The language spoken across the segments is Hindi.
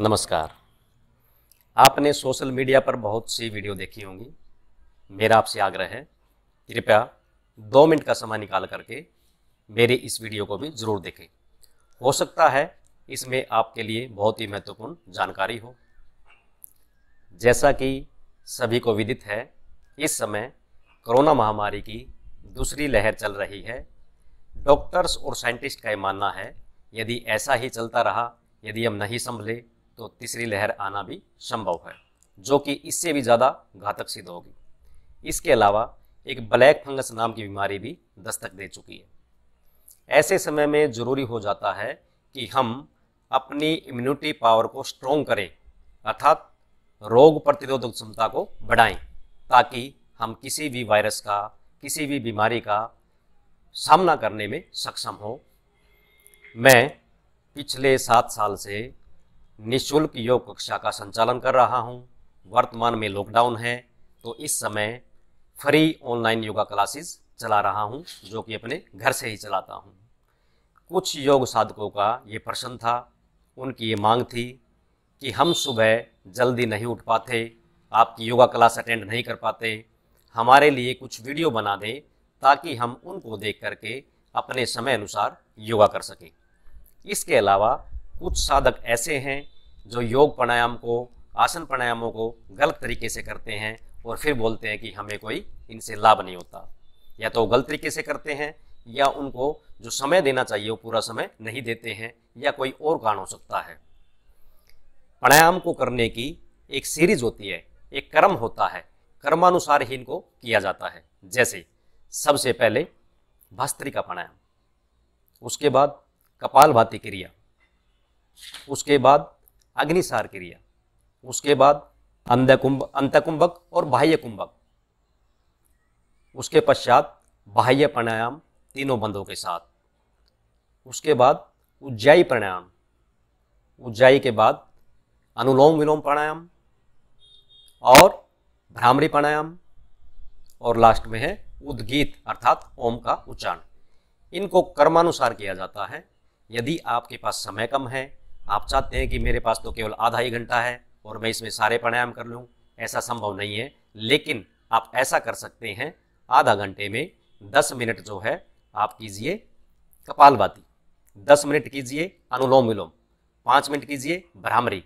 नमस्कार। आपने सोशल मीडिया पर बहुत सी वीडियो देखी होंगी। मेरा आपसे आग्रह है, कृपया 2 मिनट का समय निकाल करके मेरे इस वीडियो को भी ज़रूर देखें। हो सकता है इसमें आपके लिए बहुत ही महत्वपूर्ण जानकारी हो। जैसा कि सभी को विदित है, इस समय कोरोना महामारी की दूसरी लहर चल रही है। डॉक्टर्स और साइंटिस्ट का ये मानना है, यदि ऐसा ही चलता रहा, यदि हम नहीं संभले तो तीसरी लहर आना भी संभव है, जो कि इससे भी ज़्यादा घातक सिद्ध होगी। इसके अलावा एक ब्लैक फंगस नाम की बीमारी भी दस्तक दे चुकी है। ऐसे समय में ज़रूरी हो जाता है कि हम अपनी इम्यूनिटी पावर को स्ट्रॉन्ग करें, अर्थात रोग प्रतिरोधक क्षमता को बढ़ाएं, ताकि हम किसी भी वायरस का, किसी भी बीमारी का सामना करने में सक्षम हो। मैं पिछले 7 साल से निःशुल्क योग कक्षा का संचालन कर रहा हूं। वर्तमान में लॉकडाउन है, तो इस समय फ्री ऑनलाइन योगा क्लासेस चला रहा हूं, जो कि अपने घर से ही चलाता हूं। कुछ योग साधकों का ये प्रश्न था, उनकी ये मांग थी कि हम सुबह जल्दी नहीं उठ पाते, आपकी योगा क्लास अटेंड नहीं कर पाते, हमारे लिए कुछ वीडियो बना दें ताकि हम उनको देख करके अपने समय अनुसार योगा कर सकें। इसके अलावा कुछ साधक ऐसे हैं जो योग प्राणायाम को, आसन प्राणायामों को गलत तरीके से करते हैं और फिर बोलते हैं कि हमें कोई इनसे लाभ नहीं होता। या तो गलत तरीके से करते हैं, या उनको जो समय देना चाहिए वो पूरा समय नहीं देते हैं, या कोई और कारण हो सकता है। प्राणायाम को करने की एक सीरीज होती है, एक क्रम होता है, क्रमानुसार ही इनको किया जाता है। जैसे सबसे पहले भस्त्रिका प्राणायाम, उसके बाद कपालभाति क्रिया, उसके बाद अग्निसार क्रिया, उसके बाद अंतकुंभक और बाह्य कुंभक, उसके पश्चात बाह्य प्राणायाम तीनों बंधों के साथ, उसके बाद उज्जायी प्राणायाम, उज्जायी के बाद अनुलोम विलोम प्राणायाम और भ्रामरी प्राणायाम, और लास्ट में है उद्गीत अर्थात ओम का उच्चारण। इनको कर्मानुसार किया जाता है। यदि आपके पास समय कम है, आप चाहते हैं कि मेरे पास तो केवल आधा ही घंटा है और मैं इसमें सारे प्राणायाम कर लूँ, ऐसा संभव नहीं है, लेकिन आप ऐसा कर सकते हैं। आधा घंटे में 10 मिनट जो है आप कीजिए कपालभाति, 10 मिनट कीजिए अनुलोम विलोम, 5 मिनट कीजिए भ्रामरी,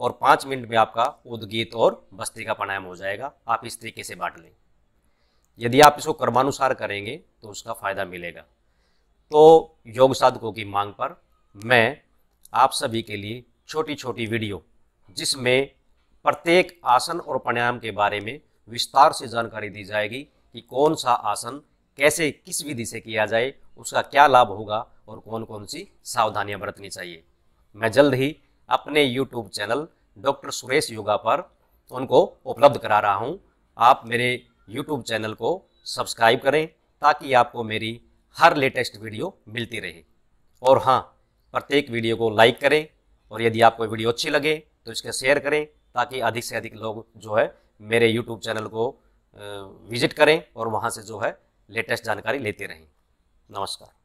और 5 मिनट में आपका उद्गीत और भस्त्रिका प्राणायाम हो जाएगा। आप इस तरीके से बांट लें। यदि आप इसको कर्मानुसार करेंगे तो उसका फ़ायदा मिलेगा। तो योग साधकों की मांग पर मैं आप सभी के लिए छोटी छोटी वीडियो, जिसमें प्रत्येक आसन और प्राणायाम के बारे में विस्तार से जानकारी दी जाएगी कि कौन सा आसन कैसे, किस विधि से किया जाए, उसका क्या लाभ होगा और कौन कौन सी सावधानियां बरतनी चाहिए। मैं जल्द ही अपने YouTube channel doctor Suresh Yoga पर उनको उपलब्ध करा रहा हूँ। आप मेरे YouTube चैनल को सब्सक्राइब करें ताकि आपको मेरी हर लेटेस्ट वीडियो मिलती रहे। और हाँ, प्रत्येक वीडियो को लाइक करें, और यदि आपको वीडियो अच्छी लगे तो इसका शेयर करें ताकि अधिक से अधिक लोग जो है मेरे YouTube चैनल को विजिट करें और वहाँ से जो है लेटेस्ट जानकारी लेते रहें। नमस्कार।